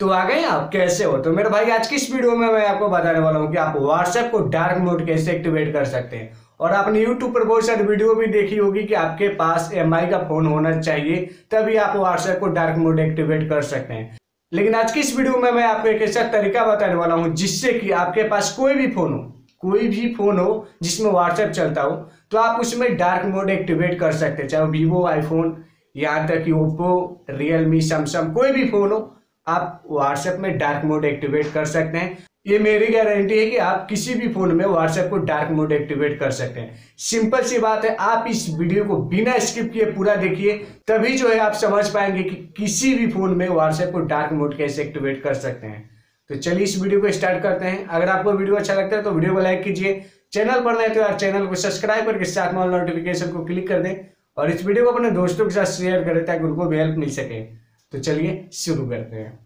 तो आ गए आप कैसे हो। तो मेरे भाई आज की इस वीडियो में मैं आपको बताने वाला हूँ कि आप व्हाट्सएप को डार्क मोड कैसे एक्टिवेट कर सकते हैं। और आपने यूट्यूब पर बहुत सारी वीडियो भी देखी होगी कि आपके पास एमआई का फोन होना चाहिए तभी आप व्हाट्सएप को डार्क मोड एक्टिवेट कर सकते हैं। लेकिन आज की इस वीडियो में मैं आपको एक ऐसा तरीका बताने वाला हूँ जिससे कि आपके पास कोई भी फोन हो जिसमें व्हाट्सएप चलता हो तो आप उसमें डार्क मोड एक्टिवेट कर सकते हैं। चाहे वीवो, आईफोन, यहाँ तक कि ओप्पो, रियलमी, सैमसंग, कोई भी फोन हो आप व्हाट्सएप में डार्क मोड एक्टिवेट कर सकते हैं। ये मेरी गारंटी है कि आप किसी भी फोन में व्हाट्सएप को डार्क मोड एक्टिवेट कर सकते हैं। सिंपल सी बात है, आप इस वीडियो को बिना स्किप किए पूरा देखिए तभी जो है आप समझ पाएंगे कि किसी भी फोन में व्हाट्सएप को डार्क मोड कैसे एक्टिवेट कर सकते हैं। तो चलिए इस वीडियो को स्टार्ट करते हैं। अगर आपको वीडियो अच्छा लगता है तो वीडियो को लाइक कीजिए, चैनल पर नए तो यार चैनल को सब्सक्राइब करके साथ में नोटिफिकेशन को क्लिक कर दें और इस वीडियो को अपने दोस्तों के साथ शेयर करें ताकि उनको भी हेल्प मिल सके। तो चलिए शुरू करते हैं।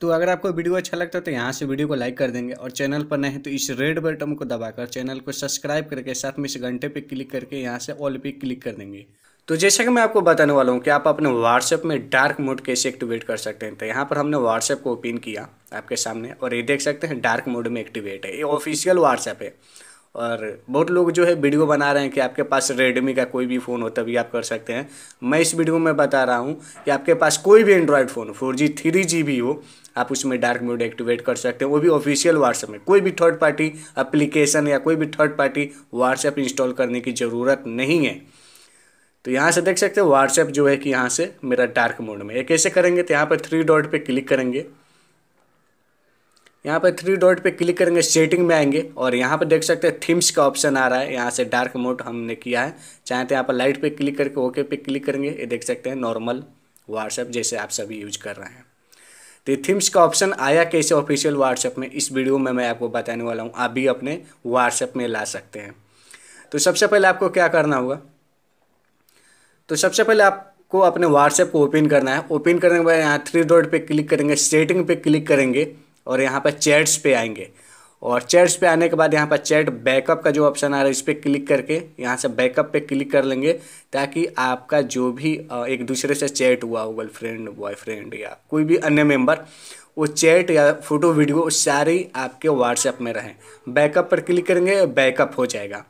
तो अगर आपको वीडियो अच्छा लगता है तो यहाँ से वीडियो को लाइक कर देंगे और चैनल पर नए हैं तो इस रेड बटन को दबाकर चैनल को सब्सक्राइब करके साथ में इस घंटे पे क्लिक करके यहाँ से ऑल पे क्लिक कर देंगे। तो जैसा कि मैं आपको बताने वाला हूँ कि आप अपने व्हाट्सएप में डार्क मोड कैसे एक्टिवेट कर सकते हैं। तो यहाँ पर हमने व्हाट्सएप को ओपन किया आपके सामने और ये देख सकते हैं डार्क मोड में एक्टिवेट है। ये ऑफिशियल व्हाट्सएप है और बहुत लोग जो है वीडियो बना रहे हैं कि आपके पास रेडमी का कोई भी फ़ोन हो तभी आप कर सकते हैं। मैं इस वीडियो में बता रहा हूं कि आपके पास कोई भी एंड्रॉयड फ़ोन हो, 4G 3G हो, आप उसमें डार्क मोड एक्टिवेट कर सकते हैं, वो भी ऑफिशियल व्हाट्सएप में। कोई भी थर्ड पार्टी एप्लीकेशन या कोई भी थर्ड पार्टी व्हाट्सएप इंस्टॉल करने की ज़रूरत नहीं है। तो यहाँ से देख सकते हैं व्हाट्सएप जो है कि यहाँ से मेरा डार्क मोड में। ये कैसे करेंगे तो यहाँ पर 3 डॉट पर क्लिक करेंगे, यहाँ पर 3 डॉट पे क्लिक करेंगे, सेटिंग में आएंगे और यहाँ पर देख सकते हैं थीम्स का ऑप्शन आ रहा है। यहाँ से डार्क मोड हमने किया है, चाहे तो यहाँ पर लाइट पे क्लिक करके ओके पे क्लिक करेंगे। ये देख सकते हैं नॉर्मल व्हाट्सएप जैसे आप सभी यूज कर रहे हैं। तो ये थीम्स का ऑप्शन आया कैसे ऑफिशियल व्हाट्सएप में, इस वीडियो में मैं आपको बताने वाला हूँ, आप भी अपने व्हाट्सएप में ला सकते हैं। तो सबसे पहले आपको क्या करना होगा, तो सबसे पहले आपको अपने व्हाट्सएप को ओपन करना है। ओपन करने के बाद यहाँ 3 डॉट पर क्लिक करेंगे, सेटिंग पर क्लिक करेंगे और यहाँ पर चैट्स पे आएंगे और चैट्स पे आने के बाद यहाँ पर चैट बैकअप का जो ऑप्शन आ रहा है इस पर क्लिक करके यहाँ से बैकअप पे क्लिक कर लेंगे ताकि आपका जो भी एक दूसरे से चैट हुआ हो, गर्लफ्रेंड, बॉयफ्रेंड या कोई भी अन्य मेंबर, वो चैट या फोटो वीडियो सारी आपके व्हाट्सएप में रहें। बैकअप पर क्लिक करेंगे, बैकअप हो जाएगा।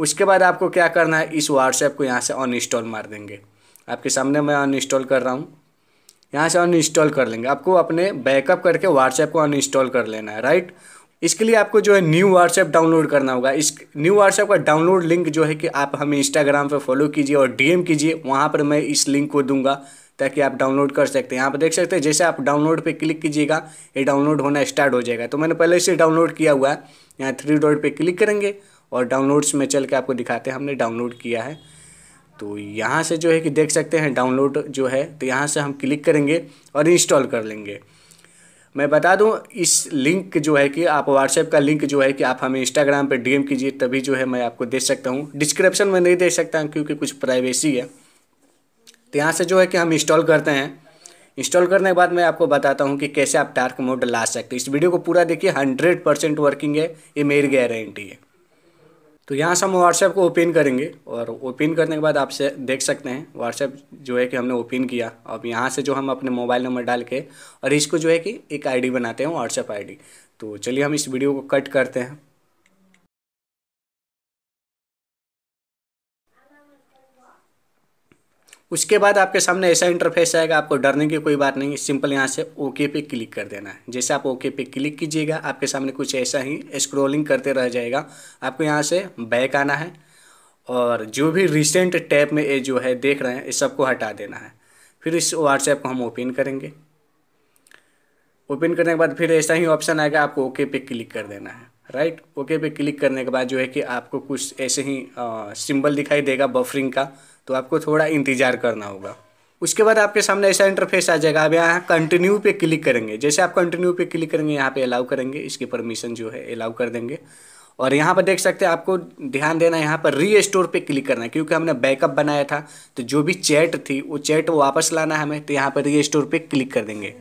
उसके बाद आपको क्या करना है, इस व्हाट्सएप को यहाँ से अनइंस्टॉल मार देंगे। आपके सामने मैं अनइंस्टॉल कर रहा हूँ, यहाँ से अनइंस्टॉल कर लेंगे। आपको अपने बैकअप करके व्हाट्सएप को अनइंस्टॉल कर लेना है, राइट। इसके लिए आपको जो है न्यू व्हाट्सएप डाउनलोड करना होगा। इस न्यू व्हाट्सएप का डाउनलोड लिंक जो है कि आप हमें इंस्टाग्राम पर फॉलो कीजिए और डीएम कीजिए, वहाँ पर मैं इस लिंक को दूंगा ताकि आप डाउनलोड कर सकते हैं। यहाँ पर देख सकते हैं जैसे आप डाउनलोड पर क्लिक कीजिएगा ये डाउनलोड होना स्टार्ट हो जाएगा। तो मैंने पहले से डाउनलोड किया हुआ है, यहाँ 3 डॉट पर क्लिक करेंगे और डाउनलोड्स में चल के आपको दिखाते हैं हमने डाउनलोड किया है। तो यहाँ से जो है कि देख सकते हैं डाउनलोड जो है, तो यहाँ से हम क्लिक करेंगे और इंस्टॉल कर लेंगे। मैं बता दूँ इस लिंक जो है कि आप व्हाट्सएप का लिंक जो है कि आप हमें इंस्टाग्राम पर डीएम कीजिए तभी जो है मैं आपको दे सकता हूँ। डिस्क्रिप्शन में नहीं दे सकता क्योंकि कुछ प्राइवेसी है। तो यहाँ से जो है कि हम इंस्टॉल करते हैं। इंस्टॉल करने के बाद मैं आपको बताता हूँ कि कैसे आप डार्क मोड ला सकते हैं। इस वीडियो को पूरा देखिए, 100% वर्किंग है, ये मेरी गारंटी है। तो यहाँ से हम व्हाट्सएप को ओपन करेंगे और ओपन करने के बाद आपसे देख सकते हैं व्हाट्सएप जो है कि हमने ओपन किया। अब यहाँ से जो हम अपने मोबाइल नंबर डाल के और इसको जो है कि एक आईडी बनाते हैं, व्हाट्सएप आईडी। तो चलिए हम इस वीडियो को कट करते हैं। उसके बाद आपके सामने ऐसा इंटरफेस आएगा, आपको डरने की कोई बात नहीं, सिंपल यहाँ से ओके पे क्लिक कर देना है। जैसे आप ओके पे क्लिक कीजिएगा आपके सामने कुछ ऐसा ही स्क्रॉलिंग करते रह जाएगा। आपको यहाँ से बैक आना है और जो भी रिसेंट टैब में ये जो है देख रहे हैं इस सबको हटा देना है। फिर इस व्हाट्सएप को हम ओपन करेंगे। ओपन करने के बाद फिर ऐसा ही ऑप्शन आएगा, आपको ओके पे क्लिक कर देना है, राइट। ओके पे क्लिक करने के बाद जो है कि आपको कुछ ऐसे ही सिंबल दिखाई देगा बफरिंग का, तो आपको थोड़ा इंतज़ार करना होगा। उसके बाद आपके सामने ऐसा इंटरफेस आ जाएगा। अब यहाँ कंटिन्यू पे क्लिक करेंगे। जैसे आप कंटिन्यू पे क्लिक करेंगे यहाँ पे अलाउ करेंगे, इसकी परमिशन जो है अलाउ कर देंगे। और यहाँ पर देख सकते हैं आपको ध्यान देना है, यहाँ पर रीस्टोर पे क्लिक करना है क्योंकि हमने बैकअप बनाया था। तो जो भी चैट थी वो चैट वापस लाना है हमें, तो यहाँ पर रीस्टोर पर क्लिक कर देंगे।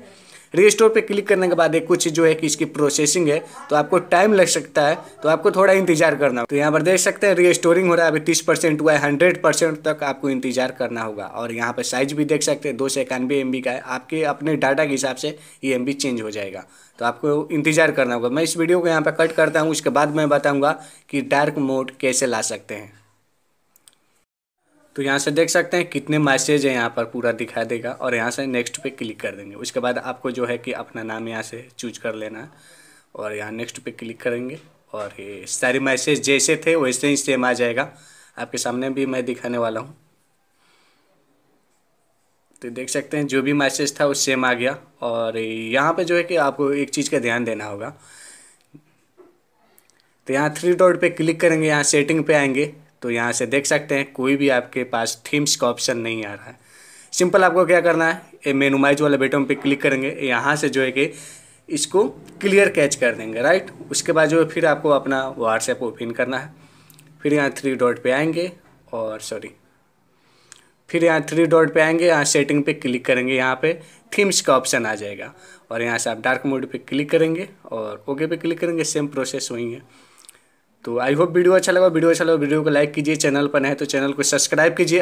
रिस्टोर पे क्लिक करने के बाद कुछ जो है कि इसकी प्रोसेसिंग है तो आपको टाइम लग सकता है, तो आपको थोड़ा इंतजार करना होगा। तो यहाँ पर देख सकते हैं रिस्टोरिंग हो रहा है, अभी 30% हुआ है, 100% तक आपको इंतजार करना होगा। और यहाँ पर साइज भी देख सकते हैं 291 MB का है, आपके अपने डाटा के हिसाब से ये MB चेंज हो जाएगा, तो आपको इंतजार करना होगा। मैं इस वीडियो को यहाँ पर कट करता हूँ, उसके बाद मैं बताऊँगा कि डार्क मोड कैसे ला सकते हैं। तो यहाँ से देख सकते हैं कितने मैसेज हैं, यहाँ पर पूरा दिखा देगा और यहाँ से नेक्स्ट पे क्लिक कर देंगे। उसके बाद आपको जो है कि अपना नाम यहाँ से चूज कर लेना है और यहाँ नेक्स्ट पे क्लिक करेंगे और ये सारे मैसेज जैसे थे वैसे ही सेम आ जाएगा। आपके सामने भी मैं दिखाने वाला हूँ, तो देख सकते हैं जो भी मैसेज था वो सेम आ गया। और यहाँ पर जो है कि आपको एक चीज़ का ध्यान देना होगा, तो यहाँ 3 डॉट पर क्लिक करेंगे, यहाँ सेटिंग पर आएँगे तो यहाँ से देख सकते हैं कोई भी आपके पास थीम्स का ऑप्शन नहीं आ रहा है। सिंपल आपको क्या करना है, मेनुमाइज वाले बटन पे क्लिक करेंगे, यहाँ से जो है कि इसको क्लियर कैच कर देंगे, राइट। उसके बाद जो है फिर आपको अपना व्हाट्सएप ओपन करना है, फिर यहाँ 3 डॉट पे आएंगे और यहाँ सेटिंग पे क्लिक करेंगे, यहाँ पे थीम्स का ऑप्शन आ जाएगा और यहाँ से आप डार्क मोड पे क्लिक करेंगे और ओके पे क्लिक करेंगे, सेम प्रोसेस होंगे। तो आई होप वीडियो अच्छा लगा, वीडियो को लाइक कीजिए, चैनल पर नए हैं तो चैनल को सब्सक्राइब कीजिए।